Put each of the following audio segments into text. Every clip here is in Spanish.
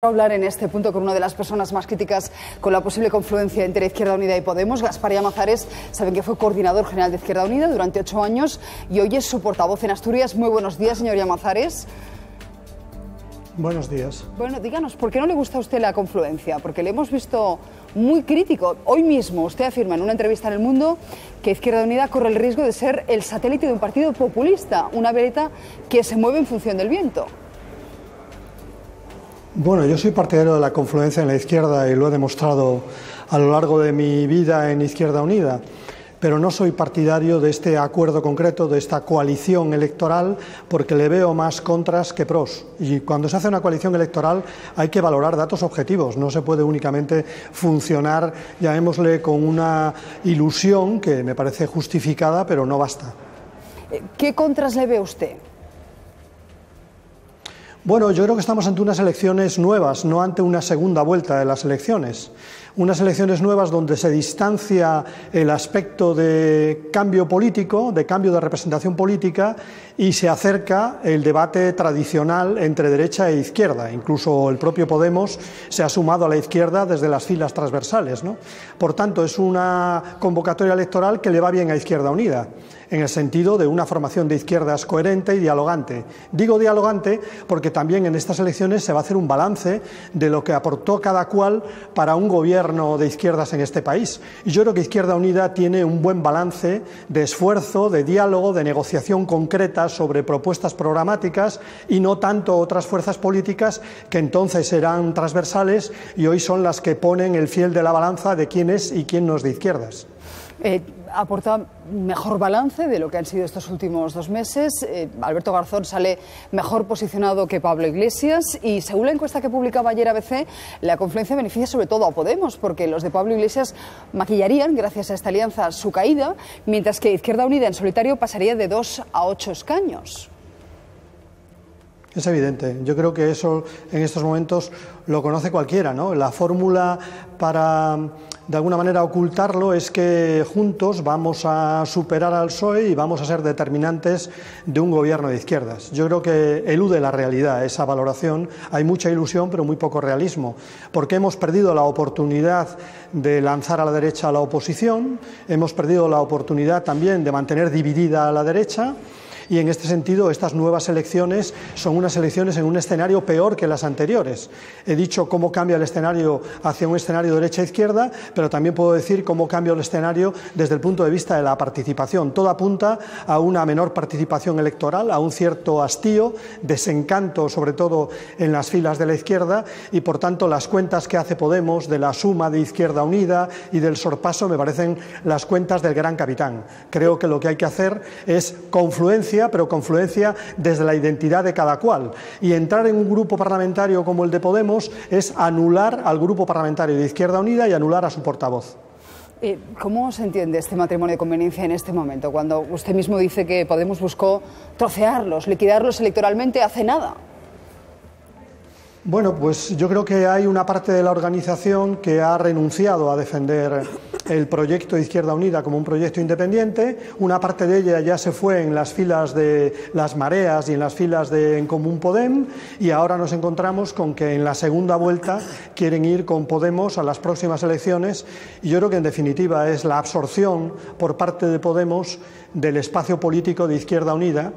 Hablar en este punto con una de las personas más críticas con la posible confluencia entre Izquierda Unida y Podemos. Gaspar Llamazares, saben que fue coordinador general de Izquierda Unida durante 8 años y hoy es su portavoz en Asturias. Muy buenos días, señor Llamazares. Buenos días. Bueno, díganos, ¿por qué no le gusta a usted la confluencia? Porque le hemos visto muy crítico. Hoy mismo usted afirma en una entrevista en El Mundo que Izquierda Unida corre el riesgo de ser el satélite de un partido populista, una veleta que se mueve en función del viento. Bueno, yo soy partidario de la confluencia en la izquierda y lo he demostrado a lo largo de mi vida en Izquierda Unida, pero no soy partidario de este acuerdo concreto, de esta coalición electoral, porque le veo más contras que pros. Y cuando se hace una coalición electoral hay que valorar datos objetivos, no se puede únicamente funcionar, llamémosle, con una ilusión que me parece justificada, pero no basta. ¿Qué contras le ve usted? Bueno, yo creo que estamos ante unas elecciones nuevas, no ante una segunda vuelta de las elecciones. Unas elecciones nuevas donde se distancia el aspecto de cambio político, de cambio de representación política, y se acerca el debate tradicional entre derecha e izquierda. Incluso el propio Podemos se ha sumado a la izquierda desde las filas transversales, ¿no? Por tanto, es una convocatoria electoral que le va bien a Izquierda Unida, en el sentido de una formación de izquierdas coherente y dialogante. Digo dialogante porque también en estas elecciones se va a hacer un balance de lo que aportó cada cual para un gobierno de izquierdas en este país. Y yo creo que Izquierda Unida tiene un buen balance de esfuerzo, de diálogo, de negociación concreta sobre propuestas programáticas y no tanto otras fuerzas políticas que entonces eran transversales y hoy son las que ponen el fiel de la balanza de quién es y quién no es de izquierdas. Aporta mejor balance de lo que han sido estos últimos 2 meses. Alberto Garzón sale mejor posicionado que Pablo Iglesias y, según la encuesta que publicaba ayer ABC, la confluencia beneficia sobre todo a Podemos, porque los de Pablo Iglesias maquillarían, gracias a esta alianza, su caída, mientras que Izquierda Unida en solitario pasaría de 2 a 8 escaños. Es evidente. Yo creo que eso en estos momentos lo conoce cualquiera, ¿no? La fórmula para, de alguna manera, ocultarlo es que juntos vamos a superar al PSOE y vamos a ser determinantes de un gobierno de izquierdas. Yo creo que elude la realidad esa valoración. Hay mucha ilusión, pero muy poco realismo, porque hemos perdido la oportunidad de lanzar a la derecha a la oposición, hemos perdido la oportunidad también de mantener dividida a la derecha. Y en este sentido, estas nuevas elecciones son unas elecciones en un escenario peor que las anteriores. He dicho cómo cambia el escenario hacia un escenario derecha-izquierda, pero también puedo decir cómo cambia el escenario desde el punto de vista de la participación. Todo apunta a una menor participación electoral, a un cierto hastío, desencanto, sobre todo en las filas de la izquierda, y por tanto las cuentas que hace Podemos de la suma de Izquierda Unida y del sorpaso me parecen las cuentas del gran capitán. Creo que lo que hay que hacer es confluencia, pero confluencia desde la identidad de cada cual. Y entrar en un grupo parlamentario como el de Podemos es anular al grupo parlamentario de Izquierda Unida y anular a su portavoz. ¿Cómo se entiende este matrimonio de conveniencia en este momento, cuando usted mismo dice que Podemos buscó trocearlos, liquidarlos electoralmente hace nada? Bueno, pues yo creo que hay una parte de la organización que ha renunciado a defender el proyecto de Izquierda Unida como un proyecto independiente. Una parte de ella ya se fue en las filas de las Mareas y en las filas de En Común Podem, y ahora nos encontramos con que en la segunda vuelta quieren ir con Podemos a las próximas elecciones, y yo creo que en definitiva es la absorción por parte de Podemos del espacio político de Izquierda Unida,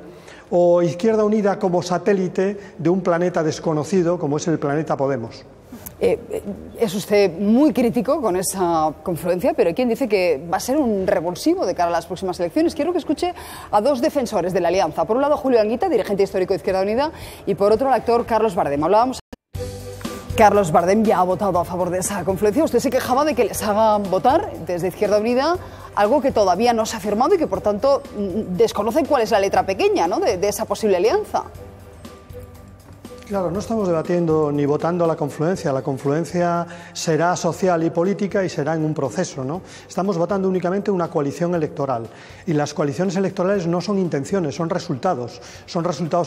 o Izquierda Unida como satélite de un planeta desconocido como es el planeta Podemos. Es usted muy crítico con esa confluencia, pero hay quien dice que va a ser un revulsivo de cara a las próximas elecciones. Quiero que escuche a 2 defensores de la alianza. Por un lado, Julio Anguita, dirigente histórico de Izquierda Unida, y por otro, el actor Carlos Bardem. Hablábamos. Carlos Bardem ya ha votado a favor de esa confluencia. Usted se quejaba de que les hagan votar desde Izquierda Unida algo que todavía no se ha firmado y que, por tanto, desconocen cuál es la letra pequeña, ¿no?, de esa posible alianza. Claro, no estamos debatiendo ni votando la confluencia será social y política y será en un proceso, ¿no? Estamos votando únicamente una coalición electoral, y las coaliciones electorales no son intenciones, son resultados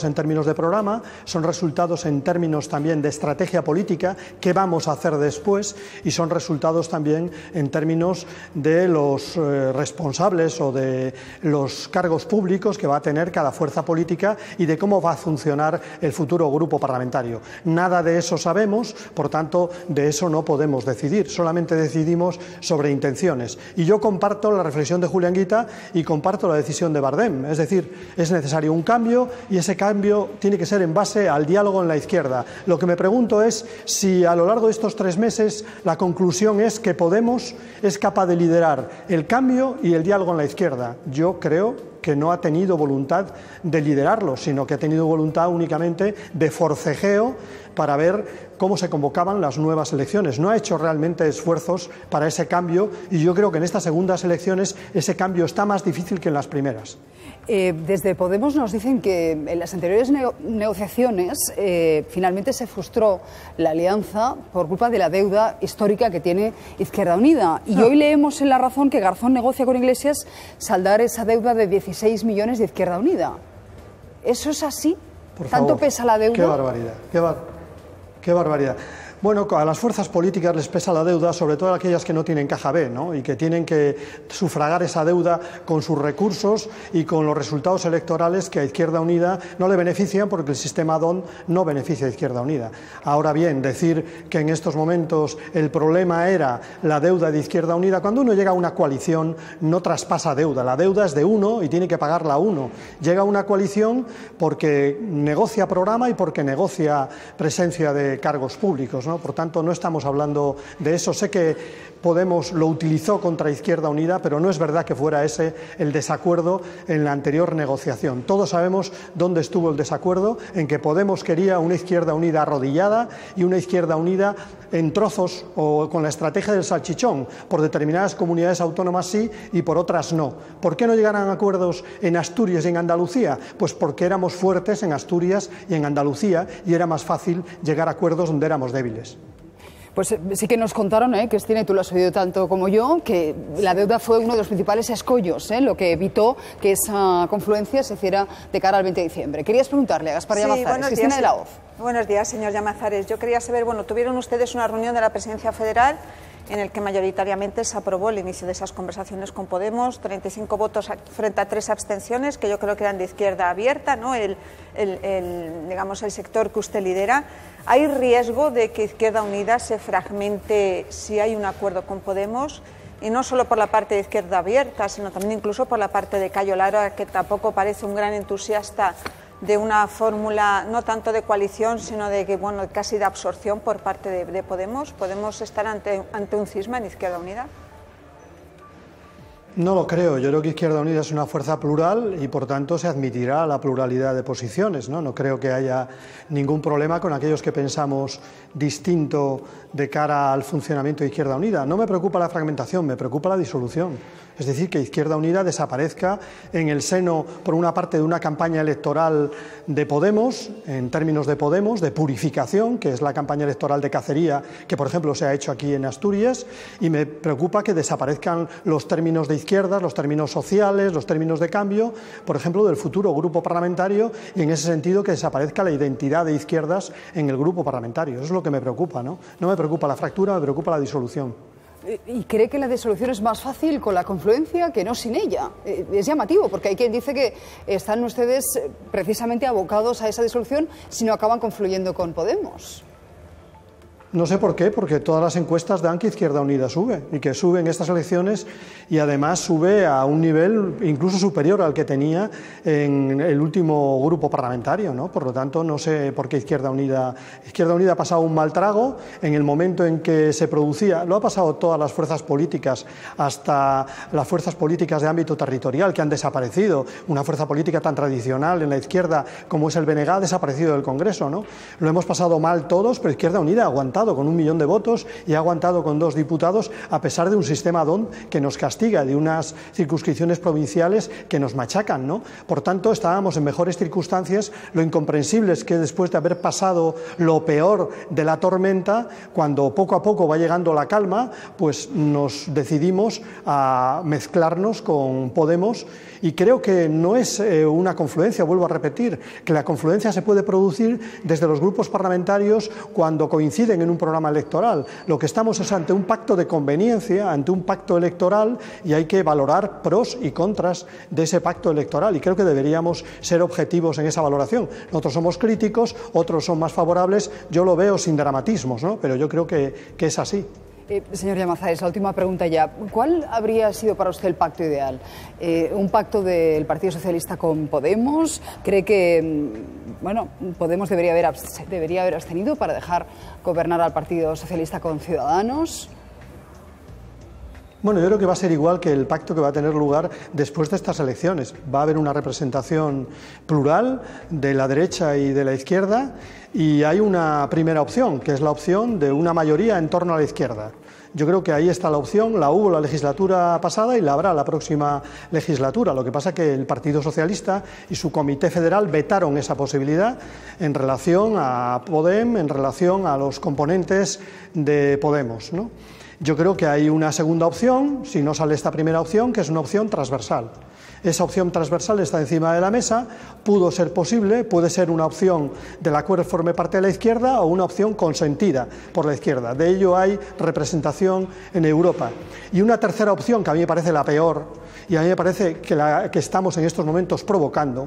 en términos de programa, son resultados en términos también de estrategia política, qué vamos a hacer después, y son resultados también en términos de los responsables o de los cargos públicos que va a tener cada fuerza política y de cómo va a funcionar el futuro grupo parlamentario. parlamentario. Nada de eso sabemos, por tanto, de eso no podemos decidir, solamente decidimos sobre intenciones. Y yo comparto la reflexión de Julio Anguita y comparto la decisión de Bardem, es decir, es necesario un cambio y ese cambio tiene que ser en base al diálogo en la izquierda. Lo que me pregunto es si a lo largo de estos 3 meses la conclusión es que Podemos es capaz de liderar el cambio y el diálogo en la izquierda. Yo creo que no ha tenido voluntad de liderarlo, sino que ha tenido voluntad únicamente de forcejeo para ver cómo se convocaban las nuevas elecciones. No ha hecho realmente esfuerzos para ese cambio y yo creo que en estas segundas elecciones ese cambio está más difícil que en las primeras. Desde Podemos nos dicen que en las anteriores negociaciones finalmente se frustró la alianza por culpa de la deuda histórica que tiene Izquierda Unida. Y hoy leemos en La Razón que Garzón negocia con Iglesias saldar esa deuda de 16 millones de Izquierda Unida. ¿Eso es así? Por favor, ¿tanto pesa la deuda? ¡Qué barbaridad! ¡Qué barbaridad! Bueno, a las fuerzas políticas les pesa la deuda, sobre todo a aquellas que no tienen caja B, ¿no? Y que tienen que sufragar esa deuda con sus recursos y con los resultados electorales que a Izquierda Unida no le benefician, porque el sistema D'Hondt no beneficia a Izquierda Unida. Ahora bien, decir que en estos momentos el problema era la deuda de Izquierda Unida, cuando uno llega a una coalición no traspasa deuda, la deuda es de uno y tiene que pagarla uno. Llega a una coalición porque negocia programa y porque negocia presencia de cargos públicos, ¿no? Por tanto, no estamos hablando de eso. Sé que Podemos lo utilizó contra Izquierda Unida, pero no es verdad que fuera ese el desacuerdo en la anterior negociación. Todos sabemos dónde estuvo el desacuerdo, en que Podemos quería una Izquierda Unida arrodillada y una Izquierda Unida en trozos o con la estrategia del salchichón, por determinadas comunidades autónomas sí y por otras no. ¿Por qué no llegaron a acuerdos en Asturias y en Andalucía? Pues porque éramos fuertes en Asturias y en Andalucía y era más fácil llegar a acuerdos donde éramos débiles. Pues sí que nos contaron, que Cristina, tú lo has oído tanto como yo, que la deuda fue uno de los principales escollos, lo que evitó que esa confluencia se hiciera de cara al 20 de diciembre. Querías preguntarle a Gaspar Llamazares, Cristina de la Hoz. Buenos días, señor Llamazares. Yo quería saber, bueno, tuvieron ustedes una reunión de la Presidencia Federal en el que mayoritariamente se aprobó el inicio de esas conversaciones con Podemos, 35 votos frente a 3 abstenciones, que yo creo que eran de Izquierda Abierta, ¿no? Digamos, el sector que usted lidera. ¿Hay riesgo de que Izquierda Unida se fragmente si hay un acuerdo con Podemos? Y no solo por la parte de Izquierda Abierta, sino también incluso por la parte de Cayo Lara, que tampoco parece un gran entusiasta de una fórmula no tanto de coalición, sino de que, bueno, casi de absorción por parte de Podemos. ¿Podemos estar ante un cisma en Izquierda Unida? No lo creo. Yo creo que Izquierda Unida es una fuerza plural y, por tanto, se admitirá la pluralidad de posiciones, ¿no? No creo que haya ningún problema con aquellos que pensamos distinto de cara al funcionamiento de Izquierda Unida. No me preocupa la fragmentación, me preocupa la disolución. Es decir, que Izquierda Unida desaparezca en el seno, por una parte, de una campaña electoral de Podemos, en términos de Podemos, de purificación, que es la campaña electoral de cacería que, por ejemplo, se ha hecho aquí en Asturias, y me preocupa que desaparezcan los términos de izquierdas, los términos sociales, los términos de cambio, por ejemplo, del futuro grupo parlamentario, y en ese sentido que desaparezca la identidad de izquierdas en el grupo parlamentario. Eso es lo que me preocupa, ¿no? No me preocupa la fractura, me preocupa la disolución. ¿Y cree que la disolución es más fácil con la confluencia que no sin ella? Es llamativo, porque hay quien dice que están ustedes precisamente abocados a esa disolución si no acaban confluyendo con Podemos. No sé por qué, porque todas las encuestas dan que Izquierda Unida sube, y que sube en estas elecciones, y además sube a un nivel incluso superior al que tenía en el último grupo parlamentario, ¿no? Por lo tanto, no sé por qué Izquierda Unida ha pasado un mal trago en el momento en que se producía. Lo ha pasado todas las fuerzas políticas, hasta las fuerzas políticas de ámbito territorial que han desaparecido. Una fuerza política tan tradicional en la izquierda como es el BNG ha desaparecido del Congreso, ¿no? Lo hemos pasado mal todos, pero Izquierda Unida ha aguantado con 1 millón de votos y ha aguantado con 2 diputados a pesar de un sistema D'Hondt que nos castiga, de unas circunscripciones provinciales que nos machacan, ¿no? Por tanto, estábamos en mejores circunstancias. Lo incomprensible es que después de haber pasado lo peor de la tormenta, cuando poco a poco va llegando la calma, pues nos decidimos a mezclarnos con Podemos, y creo que no es una confluencia, vuelvo a repetir, que la confluencia se puede producir desde los grupos parlamentarios cuando coinciden en un un programa electoral. Lo que estamos es ante un pacto de conveniencia, ante un pacto electoral, y hay que valorar pros y contras de ese pacto electoral, y creo que deberíamos ser objetivos en esa valoración. Nosotros somos críticos, otros son más favorables, yo lo veo sin dramatismos, ¿no? Pero yo creo que es así. Señor Llamazares, la última pregunta ya. ¿Cuál habría sido para usted el pacto ideal? ¿Un pacto del Partido Socialista con Podemos? ¿Cree que bueno, Podemos debería haber abstenido para dejar gobernar al Partido Socialista con Ciudadanos? Bueno, yo creo que va a ser igual que el pacto que va a tener lugar después de estas elecciones. Va a haber una representación plural de la derecha y de la izquierda, y hay una primera opción, que es la opción de una mayoría en torno a la izquierda. Yo creo que ahí está la opción, la hubo la legislatura pasada y la habrá la próxima legislatura. Lo que pasa es que el Partido Socialista y su Comité Federal vetaron esa posibilidad en relación a Podem, en relación a los componentes de Podemos, ¿no? Yo creo que hay una segunda opción, si no sale esta primera opción, que es una opción transversal. Esa opción transversal está encima de la mesa, pudo ser posible, puede ser una opción de la cual forme parte de la izquierda o una opción consentida por la izquierda. De ello hay representación en Europa. Y una tercera opción, que a mí me parece la peor, y a mí me parece que estamos en estos momentos provocando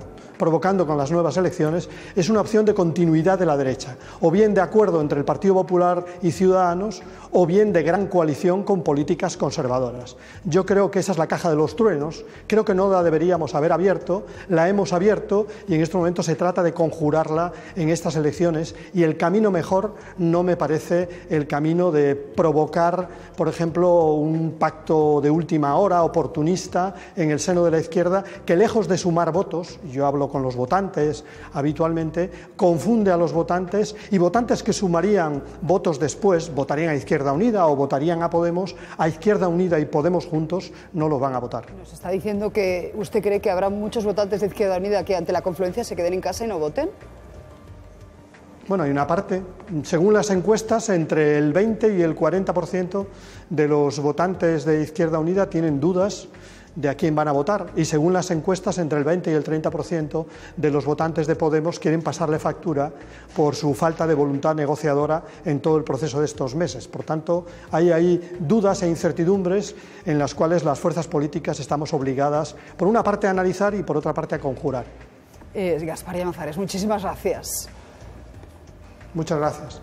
con las nuevas elecciones, es una opción de continuidad de la derecha, o bien de acuerdo entre el Partido Popular y Ciudadanos, o bien de gran coalición con políticas conservadoras. Yo creo que esa es la caja de los truenos, creo que no da deberíamos haber abierto, la hemos abierto, y en este momento se trata de conjurarla en estas elecciones, y el camino mejor no me parece el camino de provocar, por ejemplo, un pacto de última hora oportunista en el seno de la izquierda, que lejos de sumar votos, yo hablo con los votantes habitualmente, confunde a los votantes, y votantes que sumarían votos después, votarían a Izquierda Unida o votarían a Podemos, a Izquierda Unida y Podemos juntos no los van a votar. Nos está diciendo que ¿usted cree que habrá muchos votantes de Izquierda Unida que ante la confluencia se queden en casa y no voten? Bueno, hay una parte, según las encuestas, entre el 20 y el 40% de los votantes de Izquierda Unida tienen dudas de a quién van a votar, y según las encuestas entre el 20 y el 30% de los votantes de Podemos quieren pasarle factura por su falta de voluntad negociadora en todo el proceso de estos meses. Por tanto, hay ahí dudas e incertidumbres en las cuales las fuerzas políticas estamos obligadas, por una parte, a analizar y por otra parte a conjurar. Gaspar Llamazares, muchísimas gracias. Muchas gracias.